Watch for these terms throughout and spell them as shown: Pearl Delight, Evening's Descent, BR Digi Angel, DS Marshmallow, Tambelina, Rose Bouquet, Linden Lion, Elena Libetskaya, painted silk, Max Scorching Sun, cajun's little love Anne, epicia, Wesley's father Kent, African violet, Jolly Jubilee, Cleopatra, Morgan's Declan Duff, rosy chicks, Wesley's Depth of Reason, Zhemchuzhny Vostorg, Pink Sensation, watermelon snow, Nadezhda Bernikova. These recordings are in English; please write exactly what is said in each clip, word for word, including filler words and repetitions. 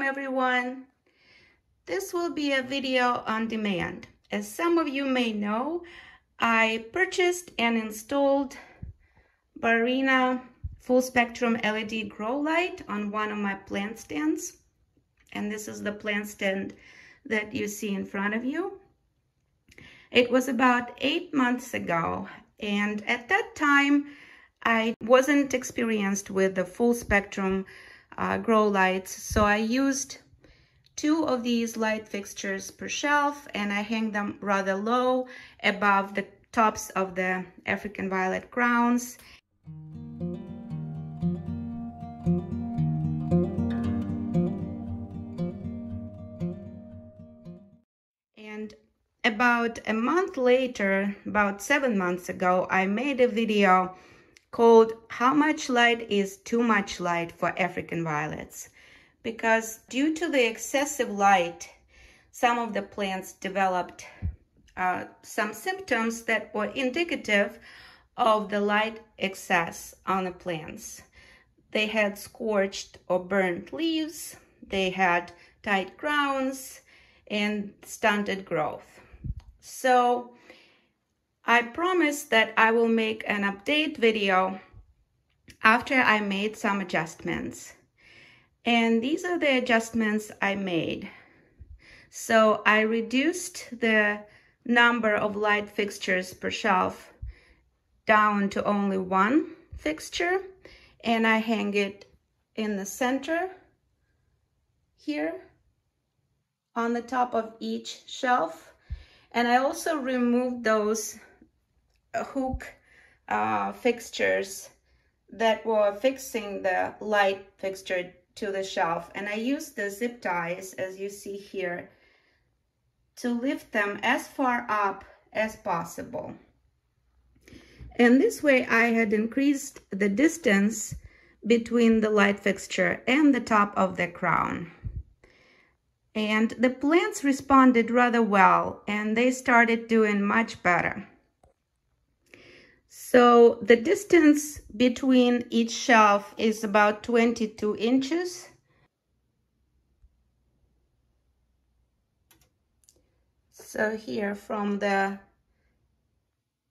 Welcome everyone. This will be a video on demand. As some of you may know, I purchased and installed Barrina full spectrum L E D grow light on one of my plant stands, and this is the plant stand that you see in front of you. It was about eight months ago, and at that time I wasn't experienced with the full spectrum uh, grow lights, so I used two of these light fixtures per shelf, and I hang them rather low above the tops of the African violet crowns. And about a month later, about seven months ago, I made a video called "How Much Light is Too Much Light for African Violets?" Because due to the excessive light, some of the plants developed uh, some symptoms that were indicative of the light excess on the plants. They had scorched or burnt leaves, they had tight crowns, and stunted growth. So I promised that I will make an update video after I made some adjustments. And these are the adjustments I made. So I reduced the number of light fixtures per shelf down to only one fixture, and I hang it in the center here on the top of each shelf. And I also removed those hook uh, fixtures that were fixing the light fixture to the shelf, and I used the zip ties, as you see here, to lift them as far up as possible. And this way I had increased the distance between the light fixture and the top of the crown. And the plants responded rather well, and they started doing much better. So the distance between each shelf is about twenty-two inches. So here from the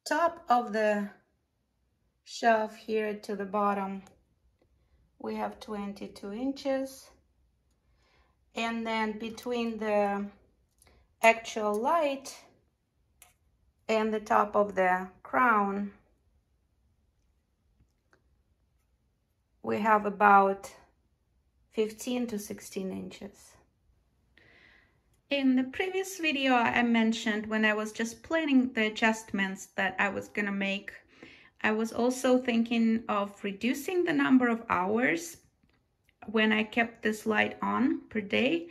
top of the shelf here to the bottom, we have twenty-two inches. And then between the actual light and the top of the crown, we have about fifteen to sixteen inches. In the previous video, I mentioned when I was just planning the adjustments that I was gonna make, I was also thinking of reducing the number of hours when I kept this light on per day,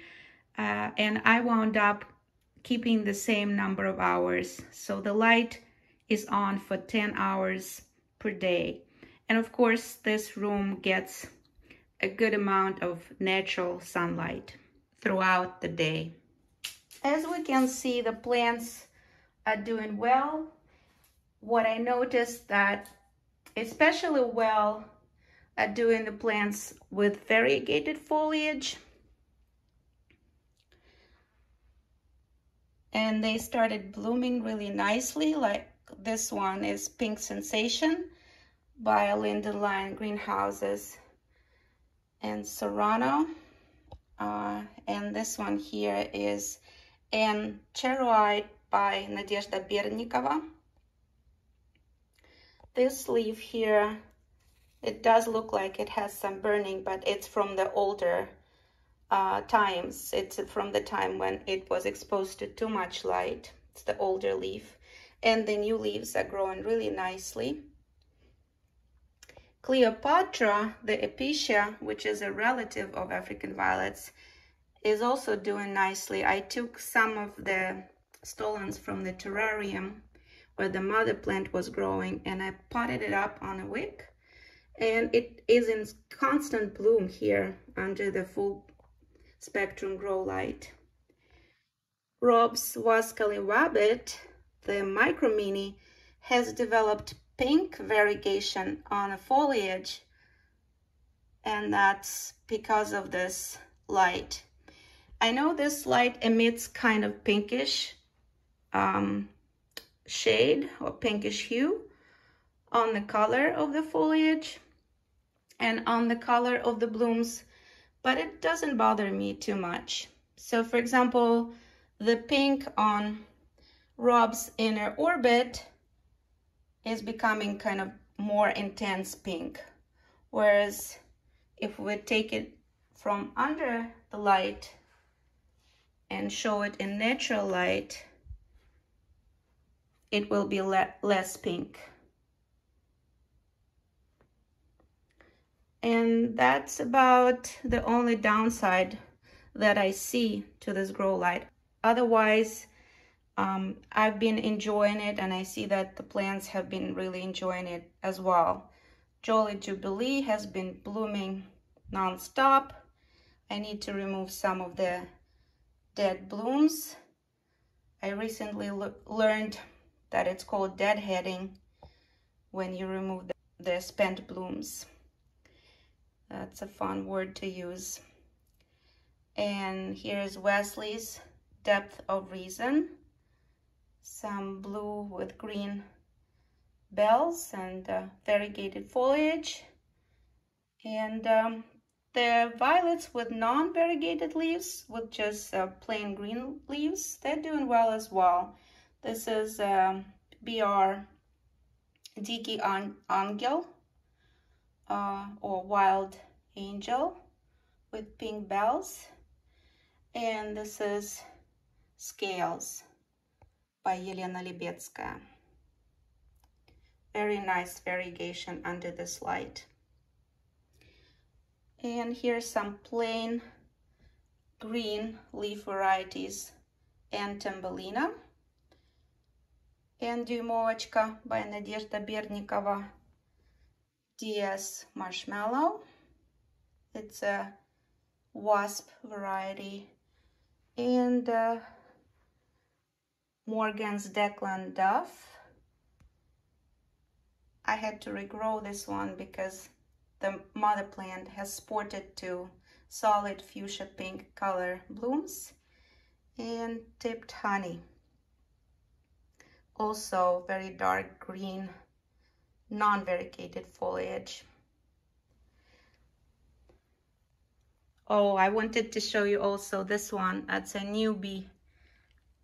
uh, and I wound up keeping the same number of hours. So the light is on for ten hours per day. And of course, this room gets a good amount of natural sunlight throughout the day. As we can see, the plants are doing well. What I noticed that especially well are doing the plants with variegated foliage. And they started blooming really nicely, like this one is Pink Sensation by Linden Lion Greenhouses and Serrano. Uh, and this one here is Anne by Nadezhda Bernikova. This leaf here, it does look like it has some burning, but it's from the older uh, times. It's from the time when it was exposed to too much light. It's the older leaf. And the new leaves are growing really nicely. Cleopatra, the epicia, which is a relative of African violets, is also doing nicely. I took some of the stolons from the terrarium where the mother plant was growing, and I potted it up on a wick, and it is in constant bloom here under the full spectrum grow light. Rob's wascally rabbit, the micro mini, has developed pink variegation on the foliage, and that's because of this light. I know this light emits kind of pinkish um, shade or pinkish hue on the color of the foliage and on the color of the blooms, but it doesn't bother me too much. So for example, the pink on Rob's Inner Orbit is becoming kind of more intense pink, whereas if we take it from under the light and show it in natural light, it will be le less pink. And that's about the only downside that I see to this grow light. Otherwise, um, I've been enjoying it, and I see that the plants have been really enjoying it as well. Jolly Jubilee has been blooming non-stop. I need to remove some of the dead blooms. I recently learned that it's called deadheading when you remove the, the spent blooms. That's a fun word to use. And here's Wesley's Depth of Reason. Some blue with green bells and uh, variegated foliage. And um, the violets with non-variegated leaves, with just uh, plain green leaves, they're doing well as well. This is um, B R Digi Angel. Uh, or Wild Angel with pink bells, and this is Scales by Elena Libetskaya. Very nice variegation under this light. And here's some plain green leaf varieties and Tambelina and Dumovochka by Nadezhda Bernikova. D S Marshmallow, it's a wasp variety, and uh, Morgan's Declan Duff. I had to regrow this one because the mother plant has sported to solid fuchsia pink color blooms, and Tipped Honey, also very dark green non-variegated foliage. Oh, I wanted to show you also this one. That's a newbie,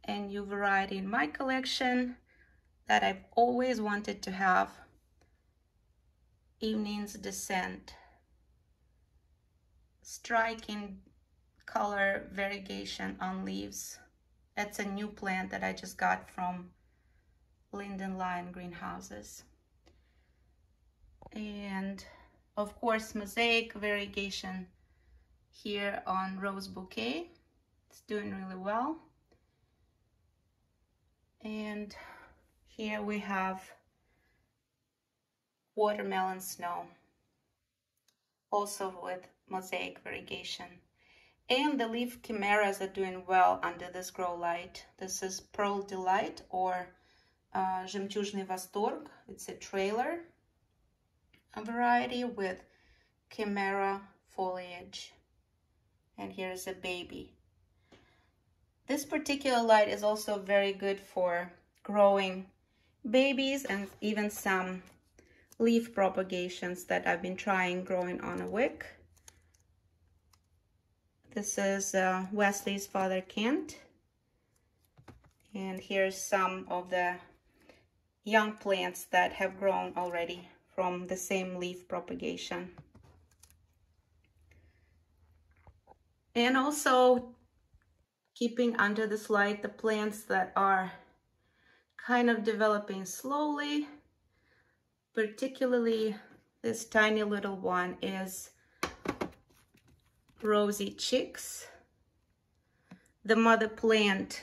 a new variety in my collection that I've always wanted to have. Evening's Descent. Striking color variegation on leaves. That's a new plant that I just got from Linden Lion greenhouses. And of course, mosaic variegation here on Rose Bouquet. It's doing really well. And here we have Watermelon Snow, also with mosaic variegation. And the leaf chimeras are doing well under this grow light. This is Pearl Delight or uh, Zhemchuzhny Vostorg. It's a trailer a variety with chimera foliage, and here's a baby. This particular light is also very good for growing babies and even some leaf propagations that I've been trying growing on a wick. This is uh, Wesley's Father Kent, and here's some of the young plants that have grown already from the same leaf propagation. And also keeping under this light the plants that are kind of developing slowly, particularly this tiny little one is Rosy Chicks. The mother plant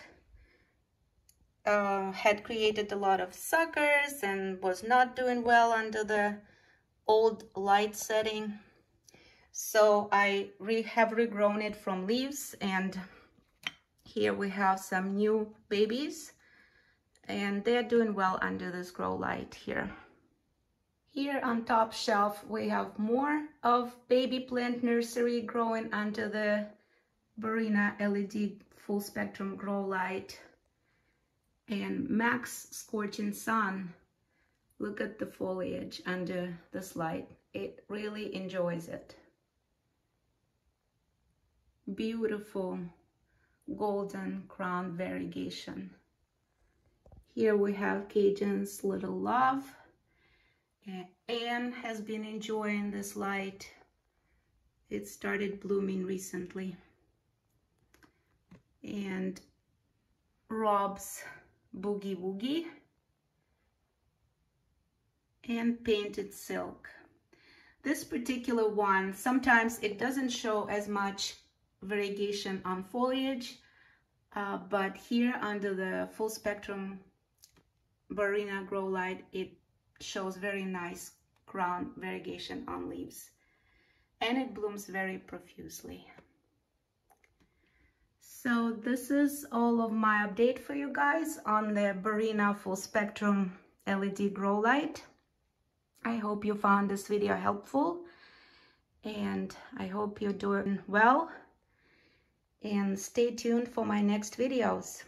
Uh, had created a lot of suckers and was not doing well under the old light setting. So I re have regrown it from leaves, and here we have some new babies, and they're doing well under this grow light here. Here on top shelf we have more of baby plant nursery growing under the Barrina L E D Full Spectrum Grow Light and Max Scorching Sun. Look at the foliage under this light. It really enjoys it. Beautiful golden crown variegation. Here we have Cajun's Little Love. Anne has been enjoying this light. It started blooming recently. And Rob's Boogie Woogie and Painted Silk. This particular one, sometimes it doesn't show as much variegation on foliage, uh, but here under the Full Spectrum Barrina Grow Light, it shows very nice crown variegation on leaves, and it blooms very profusely. So this is all of my update for you guys on the Barrina Full Spectrum L E D Grow Light. I hope you found this video helpful, and I hope you're doing well, and stay tuned for my next videos.